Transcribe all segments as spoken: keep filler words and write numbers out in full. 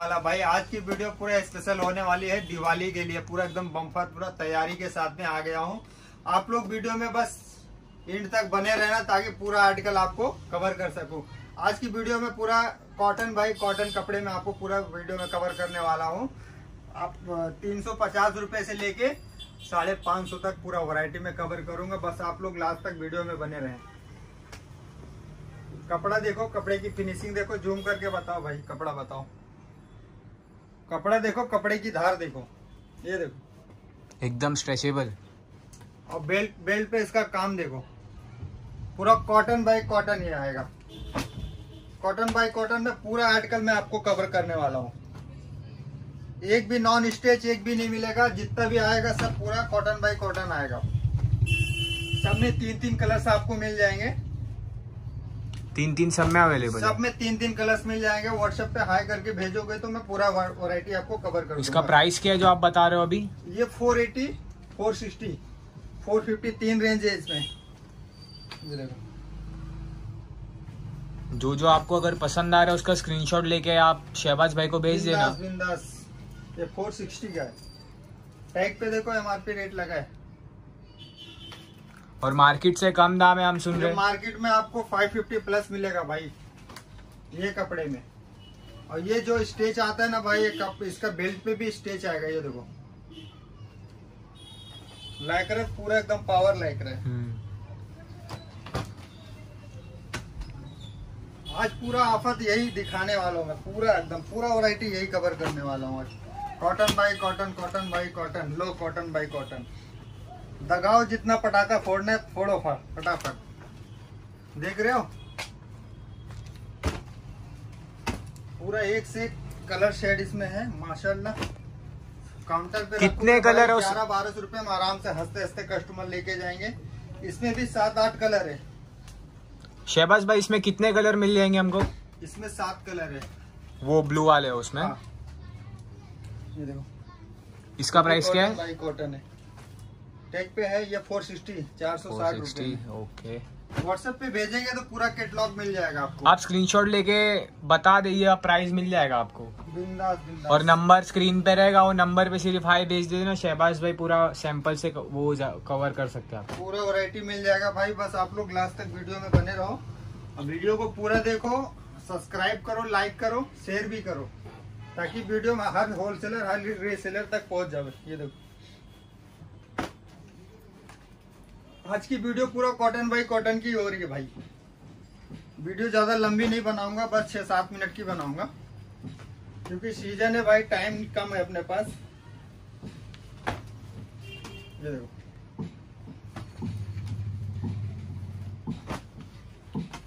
वाला भाई आज की वीडियो पूरा स्पेशल होने वाली है दिवाली के लिए। पूरा एकदम बम्फर पूरा तैयारी के साथ में आ गया हूँ। आप लोग वीडियो में बस एंड तक बने रहना ताकि पूरा आर्टिकल आपको कवर कर सकूं। आज की वीडियो में पूरा कॉटन भाई कॉटन कपड़े में आपको पूरा वीडियो में कवर करने वाला हूँ। आप तीन सौ पचास रुपये से लेके साढ़े पाँच सौ तक पूरा वैरायटी में कवर करूंगा। बस आप लोग लास्ट तक वीडियो में बने रहें। कपड़ा देखो, कपड़े की फिनिशिंग देखो, जूम करके बताओ भाई, कपड़ा बताओ, कपड़ा देखो, कपड़े की धार देखो, ये देखो एकदम स्ट्रेचेबल। और बेल्ट बेल्ट पे इसका काम देखो, पूरा कॉटन बाय कॉटन ही आएगा। कॉटन बाय कॉटन में पूरा आर्टिकल मैं आपको कवर करने वाला हूँ। एक भी नॉन स्टेच एक भी नहीं मिलेगा, जितना भी आएगा सब पूरा कॉटन बाय कॉटन आएगा। सब में तीन तीन कलर्स आपको मिल जाएंगे, तीन तीन सब में अवेलेबल, सब में तीन तीन कलर्स मिल जाएंगे। व्हाट्सएप पे हाई करके भेजोगे तो मैं पूरा वैरायटी आपको कवर करूंगा। इसका प्राइस क्या है जो आप बता रहे हो अभी? ये four eighty four sixty four fifty तीन रेंज है इसमें। जो जो आपको अगर पसंद आ रहा है उसका स्क्रीनशॉट लेके आप शहबाज भाई को भेज देना। बिंदास। ये चार सौ साठ का है। टैग पे देखो एमआरपी रेट लगा है और मार्केट से कम दाम है। हम सुन रहे हैं मार्केट में आपको पाँच सौ पचास प्लस मिलेगा भाई ये कपड़े में। और ये जो स्टेच आता है ना भाई, ये कप, इसका बेल्ट पे भी स्टेच आएगा। ये देखो लाइक्रा पूरा एकदम पावर लाइक्रा है। आज पूरा आफत यही दिखाने वाला हूँ मैं, पूरा एकदम पूरा वैरायटी यही कवर करने वाला हूँ आज। Cotton by cotton cotton by cotton लो कॉटन बाई कॉटन दगाओ, जितना पटाखा फोड़ना है फोड़ो फटाफट। देख रहे हो पूरा एक से एक कलर शेड इसमें है माशाल्लाह। काउंटर पे कितने कलर है? ग्यारह बारह सौ रुपए में आराम से हंसते हंसते कस्टमर लेके जाएंगे। इसमें भी सात आठ कलर है। शहबाज भाई इसमें कितने कलर मिल जाएंगे हमको? इसमें सात कलर है। वो ब्लू वाले है उसमें। हाँ। ये देखो इसका प्राइस क्या है? कॉटन है, टैग पे है। ये फोर सिक्सटी चार सौ साठ रुपए। ओके, व्हाट्सएप पे भेजेंगे तो पूरा कैटलॉग मिल जाएगा आपको। आप स्क्रीनशॉट लेके बता दीजिए, प्राइस मिल जाएगा आपको। बिंदास, बिंदास। और नंबर स्क्रीन पे रहेगा, वो नंबर पे सिर्फ हाई भेज देना। शहबाज भाई पूरा सैंपल से वो कवर कर सकते हैं आप। पूरा वैरायटी मिल जाएगा भाई। बस आप लोग लास्ट तक वीडियो में बने रहो। वीडियो को पूरा देखो, सब्सक्राइब करो, लाइक करो, शेयर भी करो ताकि वीडियो में हर होलसेलर हर रीसेलर तक पहुंच जाए। ये देखो आज की वीडियो पूरा कॉटन बाई कॉटन की हो रही है भाई। वीडियो ज्यादा लंबी नहीं बनाऊंगा, बस छः सात मिनट की बनाऊंगा क्योंकि सीजन है भाई, टाइम कम है अपने पास। ये देखो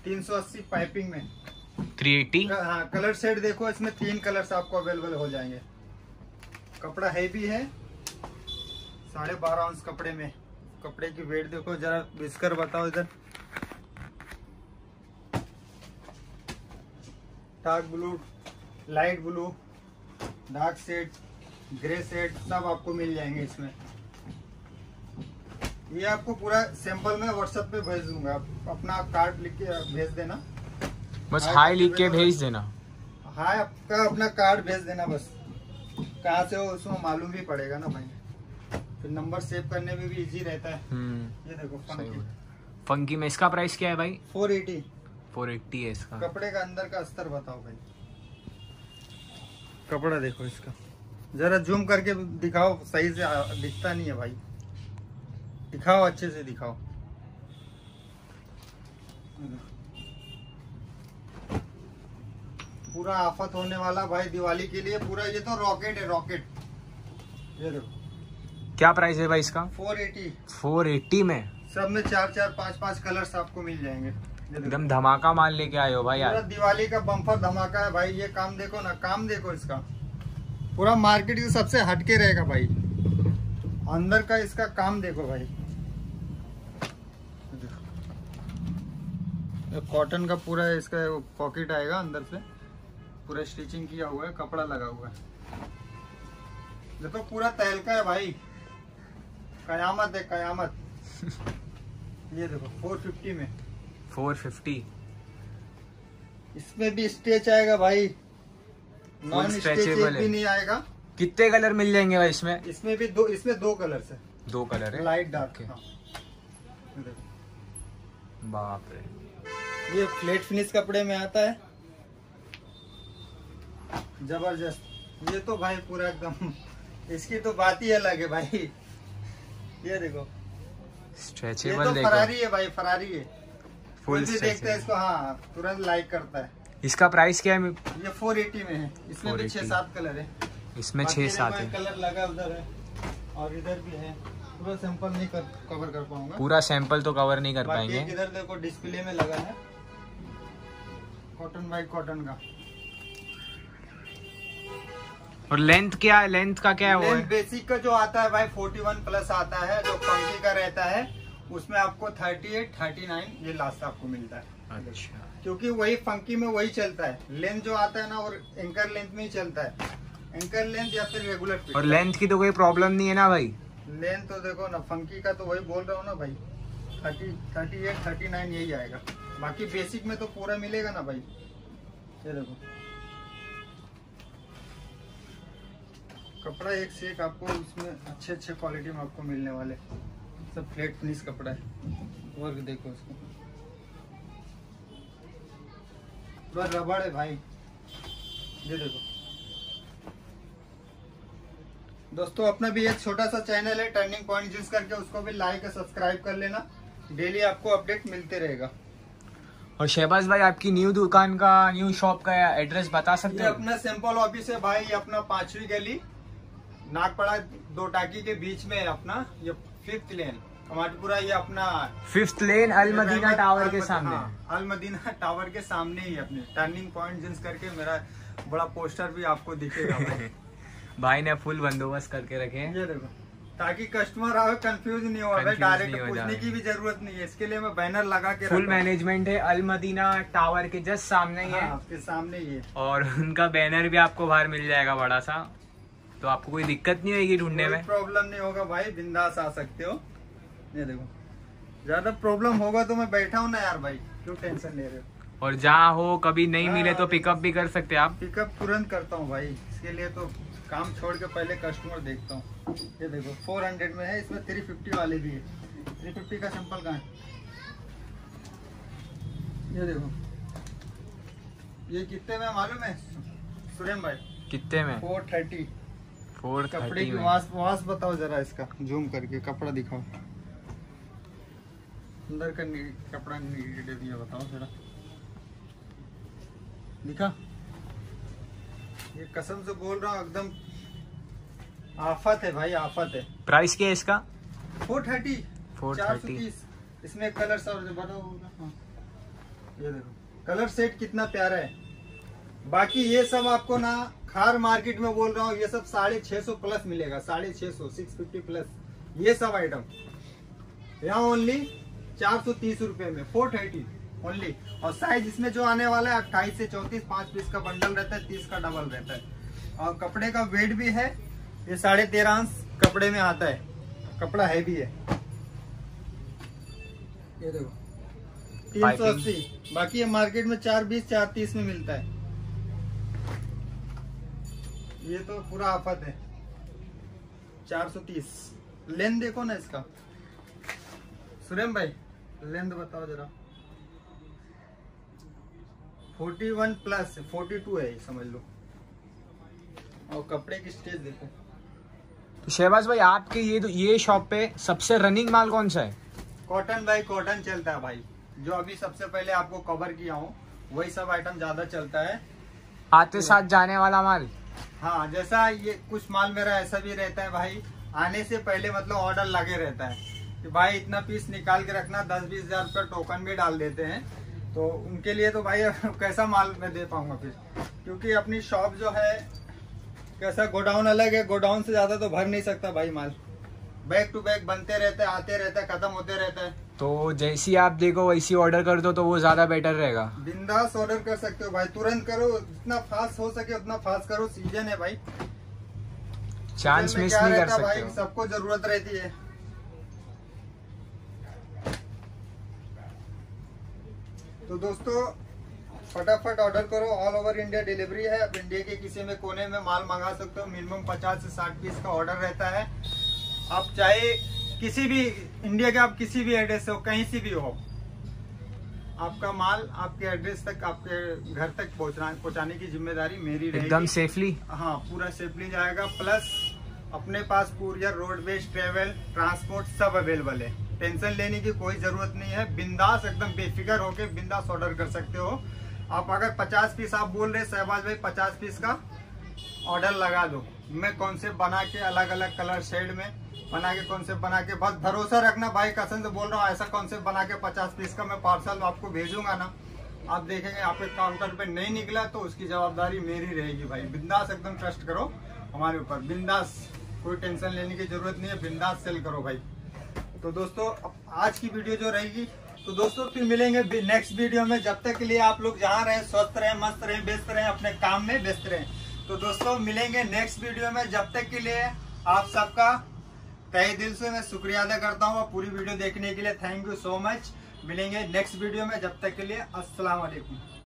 तीन सौ अस्सी पाइपिंग में तीन सौ अस्सी। हाँ, कलर सेट देखो, इसमें तीन कलर्स आपको अवेलेबल हो जाएंगे। कपड़ा हैवी है, साढ़े बारह आउंस कपड़े में। कपड़े की वेट देखो जरा, बिस्कर बताओ इधर। Dark blue, light blue, dark set, grey set सब आपको मिल जाएंगे इसमें। ये आपको पूरा सैंपल में व्हाट्सएप पे भेज दूंगा। आप अपना कार्ड लिख के भेज देना, बस हाई लिख के भेज देना। हाई आपका अपना कार्ड भेज देना, बस कहाँ से हो उसमें मालूम भी पड़ेगा ना भाई, फिर नंबर सेव करने में भी इजी रहता है। ये देखो फंकी, फंकी में इसका प्राइस क्या है भाई? चार सौ अस्सी। चार सौ अस्सी है इसका। कपड़े का अंदर का अस्तर बताओ भाई, कपड़ा देखो इसका जरा जूम करके दिखाओ, सही से दिखता नहीं है भाई, दिखाओ अच्छे से दिखाओ। पूरा आफत होने वाला भाई दिवाली के लिए पूरा। ये तो रॉकेट है, रॉकेट। ये देखो क्या प्राइस है भाई इसका? चार सौ अस्सी। चार सौ अस्सी में सब में चार चार पाँच पाँच कलर्स आपको मिल जाएंगे। एकदम धमाका माल लेके आए हो भाई यार। दिवाली का बम्पर धमाका है भाई। ये काम देखो ना, काम देखो इसका पूरा मार्केट से सबसे हटके रहेगा भाई। अंदर का इसका काम देखो भाई, कॉटन का पूरा इसका पॉकेट आएगा अंदर से, पूरा स्टिचिंग किया हुआ है, कपड़ा लगा हुआ है। देखो पूरा तहलका है भाई, कयामत है कयामत। ये देखो चार सौ पचास में चार सौ पचास। इसमें भी स्टेच आएगा भाई, नॉन स्ट्रेचेबल भी नहीं आएगा। कितने कलर मिल जाएंगे भाई इसमें? इसमें भी दो, इसमें दो कलर है। दो कलर है, लाइट डार्क है। बाप रे, ये फ्लेट फिनिश कपड़े में आता है, जबरदस्त। ये तो भाई पूरा एकदम, इसकी तो बात ही अलग है भाई। ये देखो स्ट्रेचेबल, ये तो फरारी है भाई, फरारी है। फुल देखते हैं इसको, हाँ तुरंत लाइक करता है। इसका प्राइस क्या है? ये चार सौ अस्सी में है। इसमें भी छह सात कलर है। इसमें छह सात है कलर लगा, उधर है और इधर भी है। पूरा सैंपल नहीं कर, कवर कर पाऊंगा। पूरा सैंपल तो कवर नहीं कर पाएंगे। इधर देखो डिस्प्ले में लगा है, कॉटन वाइट कॉटन का। और लेंथ क्या है? लेंथ का क्या है? लेंथ बेसिक का जो आता है भाई इकतालीस प्लस आता है, जो पंखी का रहता है उसमें आपको अड़तीस, उनतालीस ये लास्ट आपको मिलता है। अच्छा, क्योंकि वही फंकी में वही चलता है। लेंथ जो आता है ना, और एंकर लेंथ में ही चलता है, एंकर लेंथ या फिर रेगुलर। और लेंथ की तो कोई प्रॉब्लम नहीं है ना भाई? लेंथ तो देखो ना, फंकी का तो वही बोल रहा हूँ ना भाई, तीस, अड़तीस, उनतालीस यही आएगा। बाकी बेसिक में तो पूरा मिलेगा ना भाई। ये देखो कपड़ा एक से एक आपको उसमें अच्छे अच्छे क्वालिटी में आपको मिलने वाले, सब फ्लेट फिनिश कपड़ा है। वर्क देखो उसको, पूरा रबड़ है भाई। ये देखो दोस्तों, अपना भी एक छोटा सा चैनल है टर्निंग पॉइंट, यूज करके उसको भी लाइक और सब्सक्राइब कर लेना। डेली आपको अपडेट मिलते रहेगा। और शहबाज भाई, आपकी न्यू दुकान का, न्यू शॉप का एड्रेस बता सकते हैं? अपना सिंपल ऑफिस है भाई, अपना पांचवी गली नागपाड़ा दो टाकी के बीच में है अपना। ये फिफ्थ लेन कमाटपुरा, ये अपना फिफ्थ लेन अलमदीना टावर के सामने। हाँ, अलमदीना टावर के सामने ही अपने टर्निंग पॉइंट जिन्स करके मेरा बड़ा पोस्टर भी आपको दिखेगा भाई। भाई ने फुल बंदोबस्त करके रखे हैं, ये देखो, ताकि कस्टमर आवे कंफ्यूज नहीं हो, डायरेक्ट पूछने की भी जरूरत नहीं है। इसके लिए मैं बैनर लगा के, फुल मैनेजमेंट है अलमदीना टावर के जस्ट सामने ही है। हाँ, आपके सामने ही है। और उनका बैनर भी आपको बाहर मिल जाएगा बड़ा सा, तो आपको कोई दिक्कत नहीं होगी ढूंढने में, प्रॉब्लम नहीं होगा भाई, बिंदास आ सकते हो। ये देखो, ज्यादा प्रॉब्लम होगा तो मैं बैठा हूँ ना यार भाई, क्यों टेंशन ले रहे हो। और जहाँ हो कभी नहीं मिले तो पिकअप भी कर सकते आप? पिकअप तुरंत करता हूँ भाई, इसके लिए तो काम छोड़ के पहले कस्टमर देखता हूँ। ये देखो चार सौ में है, इसमें तीन सौ पचास वाले भी है। तीन सौ पचास का सैंपल कहाँ है? ये देखो, ये कितने में मालूम है सुरेम भाई? कितने में? चार सौ तीस। कपड़े की वास वास बताओ जरा, इसका जूम करके कपड़ा दिखाओ, अंदर का कपड़ा नीचे दिया बताओ जरा, दिखा। ये कसम से बोल रहा हूँ, एकदम आफत है भाई, आफत है। प्राइस क्या है इसका? चार सौ तीस। इसमें कलर्स और बताओ। हाँ। ये देखो कलर सेट कितना प्यारा है। बाकी ये सब आपको ना खार मार्केट में बोल रहा हूँ, ये सब साढ़े छह सौ प्लस मिलेगा, साढ़े छह सौ सिक्स फिफ्टी प्लस। ये सब आइटम यहाँ ओनली चार सौ तीस रूपये में, फोर थर्टी ओनली। और साइज इसमें जो आने वाला है अट्ठाईस से चौंतीस, पांच पीस का बंडल रहता है, तीस का डबल रहता है। और कपड़े का वेट भी है, ये साढ़े तेरह अंश कपड़े में आता है, कपड़ा हैवी है। ये देखो तीन सौ अस्सी। बाकी ये मार्केट में चार बीस चार तीस में मिलता है। ये तो पूरा आफत है, चार सौ तीस। लेंथ देखो ना इसका सुरेम भाई, लेंथ बताओ जरा। इकतालीस प्लस बयालीस है समझ लो। और कपड़े की स्टेज देखो। तो शहबाज भाई, आपके ये ये शॉप पे सबसे रनिंग माल कौन सा है? कॉटन भाई, कॉटन चलता है भाई, जो अभी सबसे पहले आपको कवर किया हूँ वही सब आइटम ज्यादा चलता है, आते साथ जाने वाला माल। हाँ, जैसा ये कुछ माल मेरा ऐसा भी रहता है भाई, आने से पहले मतलब ऑर्डर लगे रहता है कि भाई इतना पीस निकाल के रखना, दस बीस हजार रुपये टोकन भी डाल देते हैं, तो उनके लिए तो भाई कैसा माल मैं दे पाऊंगा फिर, क्योंकि अपनी शॉप जो है कैसा, गोडाउन अलग है, गोडाउन से ज्यादा तो भर नहीं सकता भाई माल। बैक टू बैक बनते रहते हैं, आते रहते हैं, खत्म होते रहते हैं। तो जैसी आप देखो वैसी ऑर्डर कर दो तो वो ज्यादा बेटर रहेगा। बिंदास ऑर्डर कर सकते हो भाई, तुरंत करो, जितना फास्ट हो सके उतना फास्ट करो। सीजन है भाई, चांस मिस नहीं कर सकते भाई, सबको जरूरत रहती है। तो दोस्तों फटाफट ऑर्डर करो, ऑल ओवर इंडिया डिलीवरी है। आप इंडिया के किसी में कोने में माल मंगा सकते हो। मिनिमम पचास से साठ पीस का ऑर्डर रहता है। आप चाहे किसी भी इंडिया के, आप किसी भी एड्रेस से हो, कहीं से भी हो, आपका माल आपके एड्रेस तक, आपके घर तक पहुंचना पहुंचाने की जिम्मेदारी मेरी रहेगी। एकदम सेफली, हाँ, पूरा सेफली जाएगा। प्लस अपने पास कुरियर, रोडवेज, ट्रेवल, ट्रांसपोर्ट सब अवेलेबल है। टेंशन लेने की कोई जरूरत नहीं है। बिंदास, एकदम बेफिक्र होके बिंदास ऑर्डर कर सकते हो आप। अगर पचास पीस आप बोल रहे शहबाज भाई, पचास पीस का ऑर्डर लगा दो, मैं कॉन्सेप्ट बना के अलग अलग कलर शेड में बना के कॉन्सेप्ट बना के, बस भरोसा रखना भाई, कसम से बोल रहा हूँ, ऐसा कॉन्सेप्ट बना के पचास पीस का मैं पार्सल आपको भेजूंगा ना, आप देखेंगे आपके काउंटर पे नहीं निकला तो उसकी जवाबदारी मेरी रहेगी भाई। बिंदास एकदम ट्रस्ट करो हमारे ऊपर, बिंदास, कोई टेंशन लेने की जरूरत नहीं है, बिंदास सेल करो भाई। तो दोस्तों आज की वीडियो जो रहेगी, तो दोस्तों फिर मिलेंगे नेक्स्ट वीडियो में। जब तक के लिए आप लोग जहाँ रहें स्वस्थ रहें, मस्त रहें, व्यस्त रहें, अपने काम में व्यस्त रहें। तो दोस्तों मिलेंगे नेक्स्ट वीडियो में। जब तक के लिए आप सबका तहे दिल से मैं शुक्रिया अदा करता हूँ, और पूरी वीडियो देखने के लिए थैंक यू सो मच। मिलेंगे नेक्स्ट वीडियो में, जब तक के लिए अस्सलाम वालेकुम।